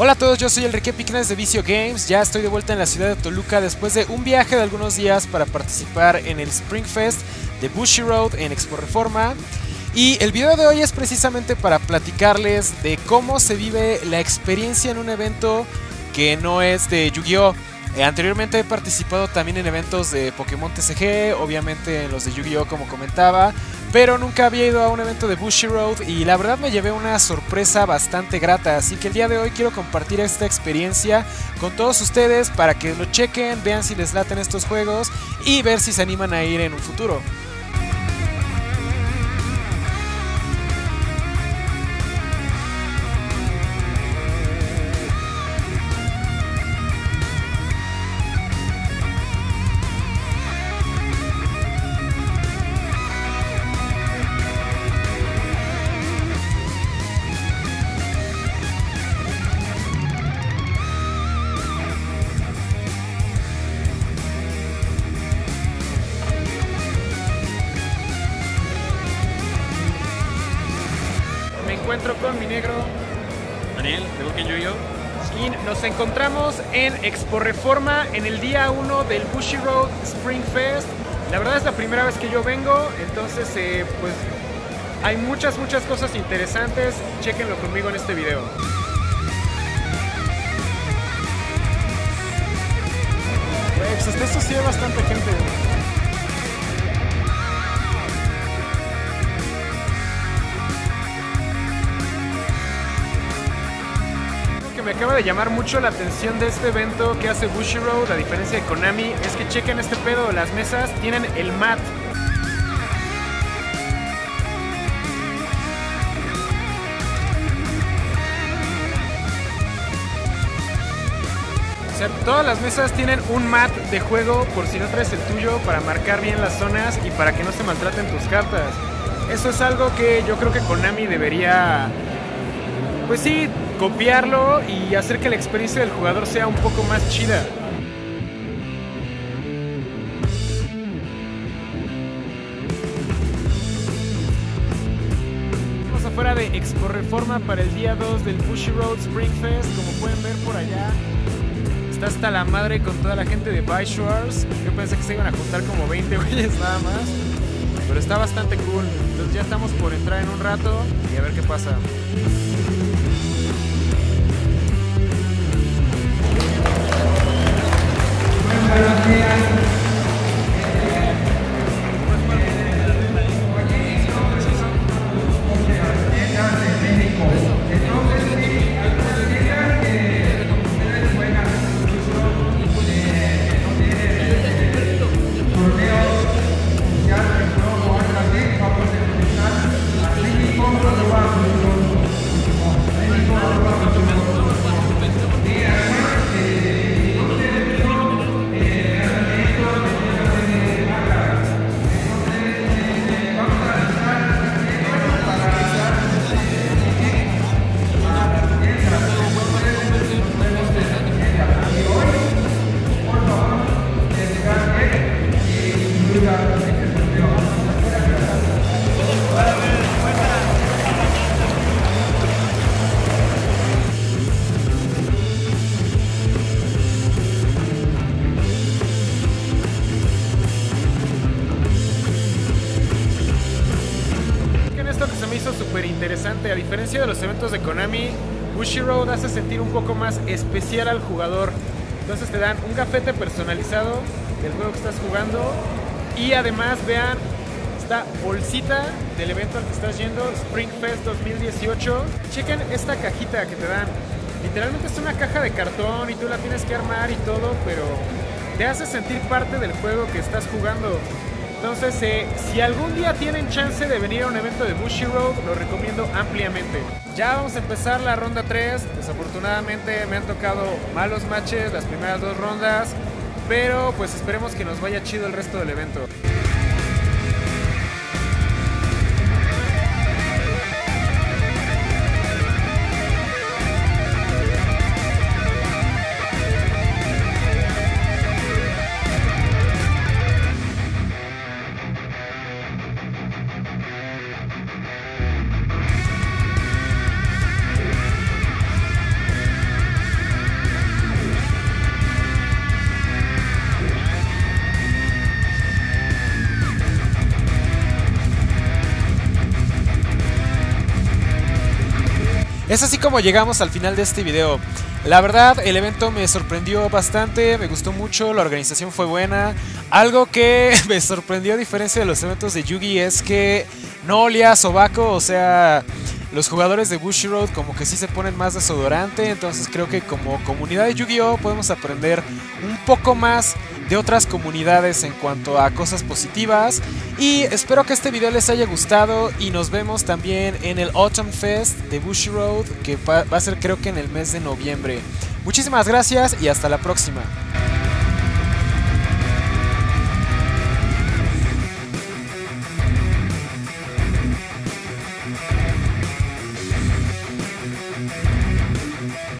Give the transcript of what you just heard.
Hola a todos, yo soy Elric Epicness de Visio Games. Ya estoy de vuelta en la ciudad de Toluca después de un viaje de algunos días para participar en el Springfest de Bushiroad en Expo Reforma. Y el video de hoy es precisamente para platicarles de cómo se vive la experiencia en un evento que no es de Yu-Gi-Oh! Anteriormente he participado también en eventos de Pokémon TCG, obviamente en los de Yu-Gi-Oh! Como comentaba, pero nunca había ido a un evento de Bushiroad y la verdad me llevé una sorpresa bastante grata, así que el día de hoy quiero compartir esta experiencia con todos ustedes para que lo chequen, vean si les laten estos juegos y ver si se animan a ir en un futuro. Encuentro con mi negro Daniel, de Boken Yu-Gi-Oh, y nos encontramos en Expo Reforma en el día 1 del Bushiroad Spring Fest. La verdad es la primera vez que yo vengo, entonces pues hay muchas cosas interesantes. Chequenlo conmigo en este video. Pues hasta esto sí hay bastante gente. Me acaba de llamar mucho la atención de este evento que hace Bushiroad, a diferencia de Konami, es que chequen este pedo, las mesas tienen el mat. O sea, todas las mesas tienen un mat de juego por si no traes el tuyo, para marcar bien las zonas y para que no se maltraten tus cartas. Eso es algo que yo creo que Konami debería, pues sí, copiarlo y hacer que la experiencia del jugador sea un poco más chida. Estamos afuera de Expo Reforma para el día 2 del Bushiroad Springfest. Como pueden ver por allá, está hasta la madre con toda la gente de Bushwars. Yo pensé que se iban a juntar como 20 güeyes nada más, pero está bastante cool. Entonces ya estamos por entrar en un rato y a ver qué pasa. Súper interesante, a diferencia de los eventos de Konami, Bushiroad hace sentir un poco más especial al jugador. Entonces te dan un gafete personalizado del juego que estás jugando y además vean esta bolsita del evento al que estás yendo, Springfest 2018. Chequen esta cajita que te dan, literalmente es una caja de cartón y tú la tienes que armar y todo, pero te hace sentir parte del juego que estás jugando. Entonces, si algún día tienen chance de venir a un evento de Bushiroad, lo recomiendo ampliamente. Ya vamos a empezar la ronda 3. Desafortunadamente me han tocado malos matches las primeras dos rondas, pero pues esperemos que nos vaya chido el resto del evento. Es así como llegamos al final de este video. La verdad, el evento me sorprendió bastante, me gustó mucho, la organización fue buena. Algo que me sorprendió a diferencia de los eventos de Yu-Gi es que no olía a sobaco, o sea, los jugadores de Bushiroad como que sí se ponen más desodorante. Entonces creo que como comunidad de Yu-Gi-Oh podemos aprender un poco más de otras comunidades en cuanto a cosas positivas. Y espero que este video les haya gustado y nos vemos también en el Autumn Fest de Bushiroad, que va a ser creo que en el mes de noviembre. Muchísimas gracias y hasta la próxima.